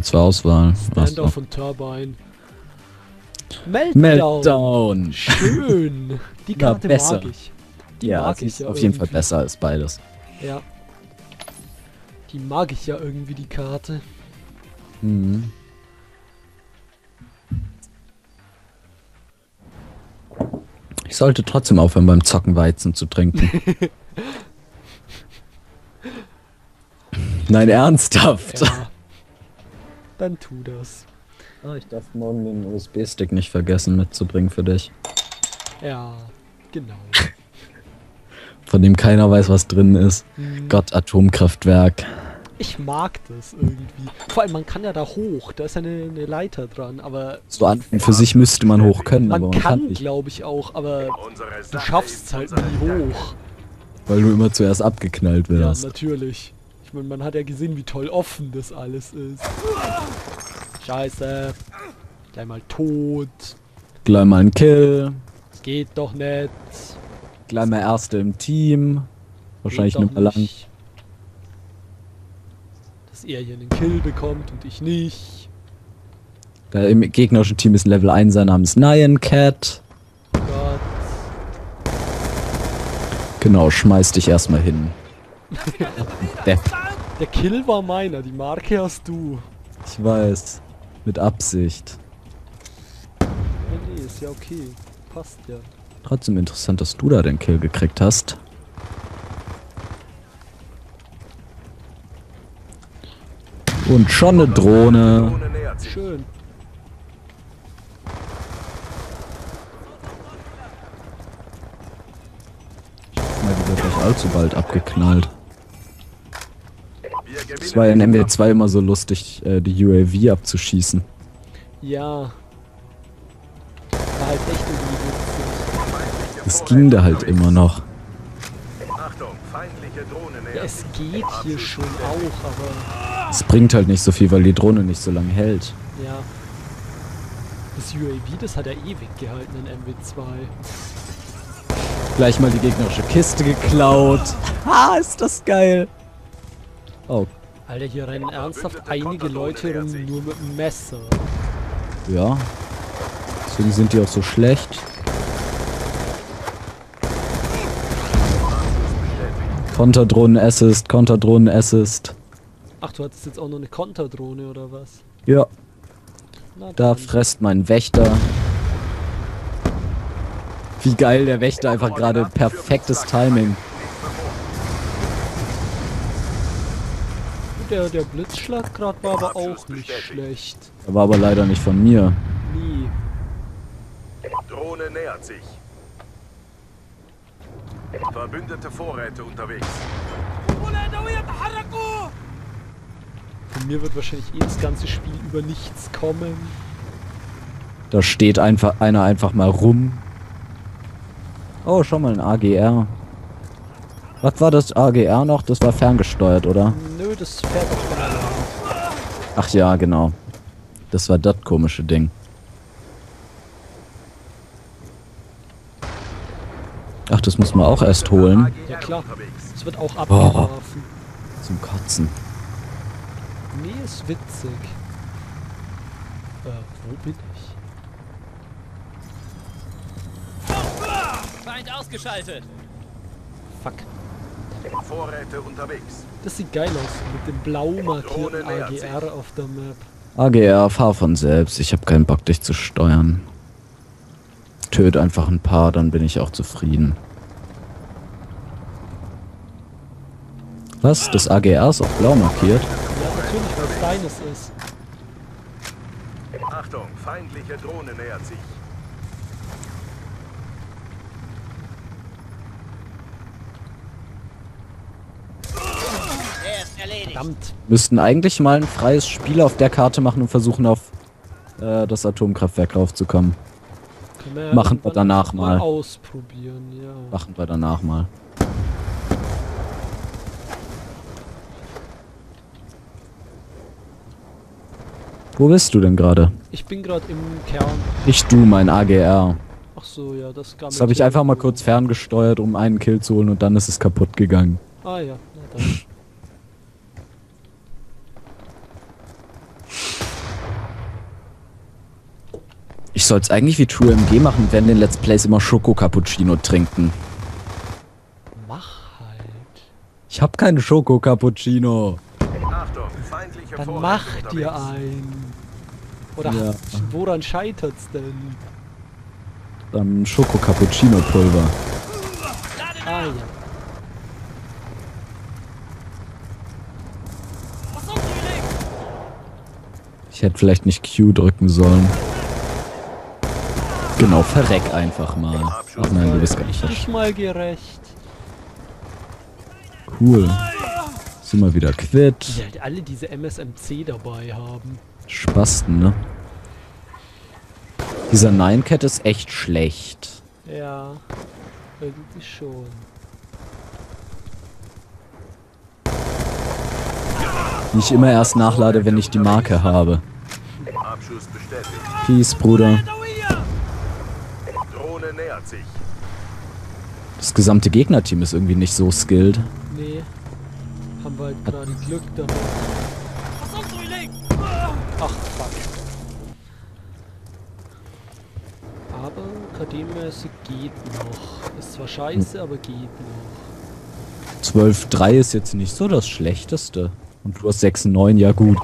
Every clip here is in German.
die zur Auswahl. Standoff und Turbine. Meltdown. Schön. Die Karte mag ich. Die mag ich ja auf jeden Fall besser als beides. Ja. Die mag ich ja irgendwie, die Karte. Mhm. Ich sollte trotzdem aufhören, beim Zocken Weizen zu trinken. Nein, ernsthaft. Ja. Dann tu das. Ah, ich darf morgen den USB-Stick nicht vergessen mitzubringen für dich. Ja, genau. Von dem keiner weiß, was drin ist. Mhm. Gott, Atomkraftwerk. Ich mag das irgendwie. Vor allem, man kann ja da hoch. Da ist ja eine Leiter dran, aber... So an und für sich müsste man hoch können, man aber man kann nicht. Glaube ich auch, aber du schaffst es halt nie hoch. Weil du immer zuerst abgeknallt wirst. Ja, natürlich. Ich meine, man hat ja gesehen, wie toll offen das alles ist. Scheiße. Gleich mal tot. Gleich mal ein Kill. Das geht doch nicht. Gleich mal Erste im Team. Wahrscheinlich nur mal lang. Dass er hier einen Kill bekommt und ich nicht. Da im gegnerischen Team ist ein Level 1er namens Nyan Cat. Oh Gott. Genau, schmeiß dich erstmal hin. Der Kill war meiner, die Marke hast du. Ich weiß. Mit Absicht. Nee, ist ja okay. Passt ja. Trotzdem interessant, dass du da den Kill gekriegt hast. Und schon eine Drohne. Schön. Ich hoffe mal, die wird nicht allzu bald abgeknallt. Es war ja in MW2 immer so lustig, die UAV abzuschießen. Ja. War halt echt irgendwie. Es ging da halt immer noch. Ja, es geht hier schon auch, aber... Es bringt halt nicht so viel, weil die Drohne nicht so lange hält. Ja. Das UAV, das hat er ewig gehalten in MW2. Gleich mal die gegnerische Kiste geklaut. Ha, ist das geil. Oh. Alter, hier rennen ernsthaft einige Leute rum nur mit dem Messer. Ja. Deswegen sind die auch so schlecht. Konterdrohnen-Assist, Konterdrohnen-Assist. Ach, du hattest jetzt auch noch eine Konterdrohne, oder was? Ja. Da frisst mein Wächter. Wie geil, der Wächter einfach gerade perfektes Timing. Der Blitzschlag gerade war aber auch nicht schlecht. Er war aber leider nicht von mir. Nie. Drohne nähert sich. Verbündete Vorräte unterwegs. Von mir wird wahrscheinlich eh das ganze Spiel über nichts kommen. Da steht einfach einer einfach mal rum. Oh, schau mal, ein AGR. Was war das AGR noch? Das war ferngesteuert, oder? Nö, das fährt auch gerade. Ach ja, genau. Das war das komische Ding. Ach, das muss man auch erst holen. Ja klar, es wird auch abgeworfen. Oh, zum Kotzen. Nee, ist witzig. Wo bin ich? Feind ausgeschaltet. Fuck. Vorräte unterwegs. Das sieht geil aus, mit dem blau markierten AGR auf der Map. AGR, fahr von selbst. Ich hab keinen Bock, dich zu steuern. Töt einfach ein paar, dann bin ich auch zufrieden. Was? Das AGR ist auch blau markiert? Ja, natürlich, weil es deines ist. Achtung, feindliche Drohne nähert sich. Der ist erledigt. Verdammt. Müssten eigentlich mal ein freies Spiel auf der Karte machen und versuchen, auf das Atomkraftwerk raufzukommen. Wir machen wir danach mal. Ausprobieren, ja. Machen wir danach mal. Wo bist du denn gerade? Ich bin gerade im Kern. Nicht du, mein AGR. Ach so, ja, das kam. Das habe ich einfach mal kurz ferngesteuert, um einen Kill zu holen und dann ist es kaputt gegangen. Ah ja, na dann. soll es eigentlich wie TrueMG machen und werden den Let's Plays immer Schoko-Cappuccino trinken. Mach halt. Ich hab keine Schoko-Cappuccino. Dann mach dir ein. Oder ja. Woran scheitert's denn? Dann Schoko-Cappuccino-Pulver. Ah, ja. Ich hätte vielleicht nicht Q drücken sollen. Genau, verreck einfach mal. Ach nein, du bist gar nicht. Ich mal gerecht. Cool. Sind wir wieder quitt. Die halt alle diese MSMC dabei haben. Spasten, ne? Dieser Nyan Cat ist echt schlecht. Ja, irgendwie schon. Nicht immer erst nachlade, wenn ich die Marke habe. Abschuss bestätigt. Peace, Bruder. Drohne nähert sich. Das gesamte Gegnerteam ist irgendwie nicht so skilled. Nee. Haben wir halt gerade Glück damit. Ach, fuck. Aber KD-mäßig geht noch. Ist zwar scheiße, aber geht noch. 12-3 ist jetzt nicht so das Schlechteste. Und du hast 6,9, ja gut.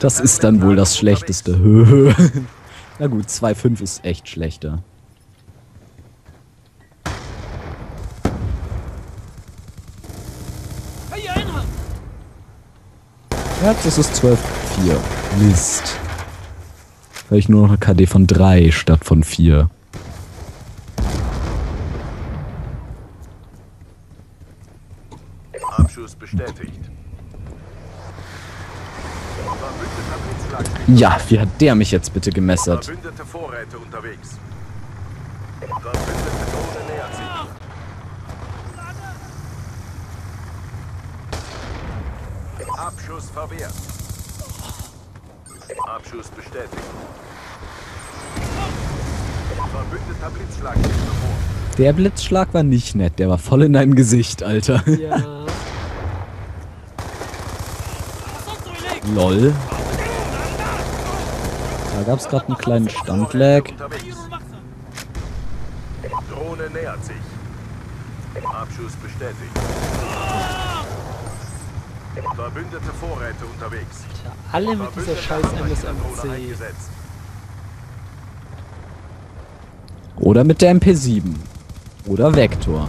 Das ist dann wohl das Schlechteste. Na gut, 2,5 ist echt schlechter. Ja, das ist 12,4. Mist. Weil ich nur noch eine KD von 3 statt von 4. Abschuss bestätigt. Ja, wie hat der mich jetzt bitte gemessert? Verbündete Vorräte unterwegs. Verbündete Drohne nähert sich. Abschuss verwehrt. Abschuss bestätigt. Verbündeter Blitzschlag liegt bevor. Der Blitzschlag war nicht nett, der war voll in deinem Gesicht, Alter. Ja. Lol. Da gab's gerade einen kleinen Standlag. Drohne nähert sich. Abschuss bestätigt. Verbündete Vorräte unterwegs. Alter, alle mit dieser scheiß MSMC. Oder mit der MP7. Oder Vektor.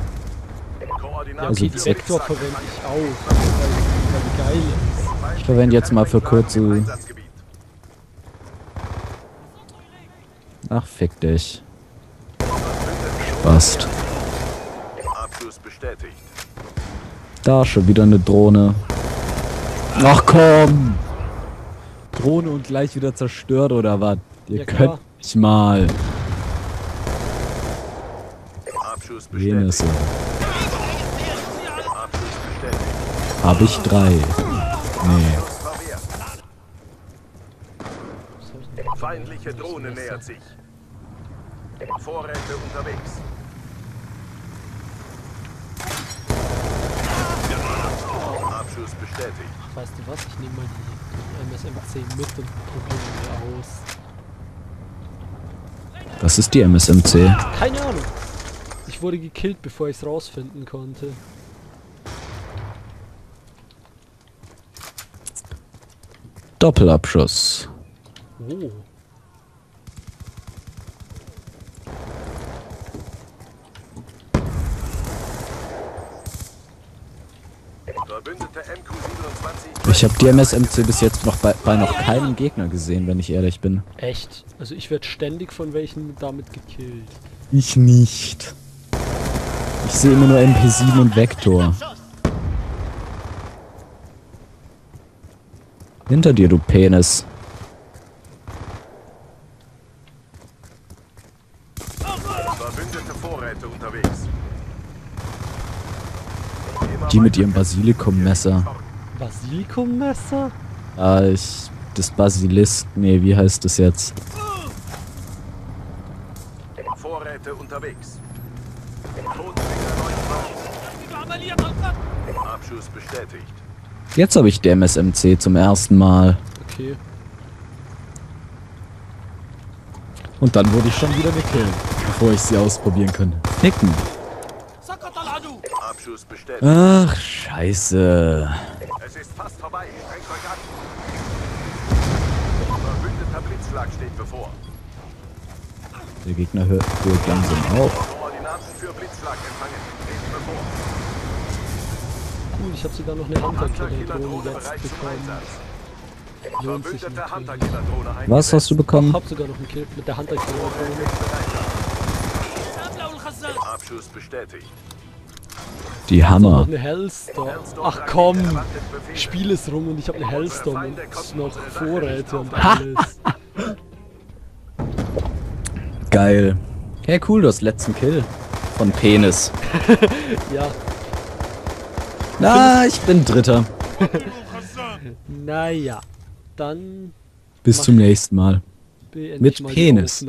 Ja, okay, also Vektor verwende ich auch, weil die geil ist. Ich verwende jetzt mal für kurze... Ach, fick dich. Spast. Abschluss bestätigt. Da, schon wieder eine Drohne. Ach komm! Drohne und gleich wieder zerstört, oder was? Ihr ja, könnt mich mal. Abschuss bestätigt. Hab ich 3. Nee. Feindliche Drohne nähert sich. Vorräte unterwegs. Abschuss bestätigt. Ach, weißt du was? Ich nehme mal die MSMC mit und probiere sie aus. Was ist die MSMC? Keine Ahnung. Ich wurde gekillt, bevor ich es rausfinden konnte. Doppelabschuss. Oh. Ich habe die MSMC bis jetzt noch bei noch keinem Gegner gesehen, wenn ich ehrlich bin. Echt? Also ich werde ständig von welchen damit gekillt. Ich nicht. Ich sehe immer nur MP7 und Vektor. Hinter dir, du Penis. Die mit ihrem Basilikum-Messer. Basilikum-Messer? Ah, ich... Das Basilisk... Nee, wie heißt das jetzt? Vorräte unterwegs. Abschuss bestätigt. Jetzt habe ich die MSMC zum ersten Mal. Okay. Und dann wurde ich schon wieder gekillt, bevor ich sie ausprobieren konnte. Ficken. Ach, scheiße. Es ist fast vorbei. Strengt euch an. Verbündeter Blitzschlag steht bevor. Der Gegner hört langsam auf. Koordinaten für Blitzschlag empfangen. Treten bevor. Cool, ich habe sogar noch eine Hunter-Killer-Drohne jetzt bekommen. Lohnt sich natürlich. Was hast du bekommen? Ich habe sogar noch einen Kill mit der Hunter-Killer-Drohne. Abschuss bestätigt. Die Hammer. Ich hab noch eine Ach komm, Spiel ist rum und ich habe eine Hellstorm und noch Vorräte und alles. Geil. Hey cool, du hast letzten Kill von Penis. Ja. Na, ich bin Dritter. Naja, dann... Bis zum nächsten Mal. Mit Penis.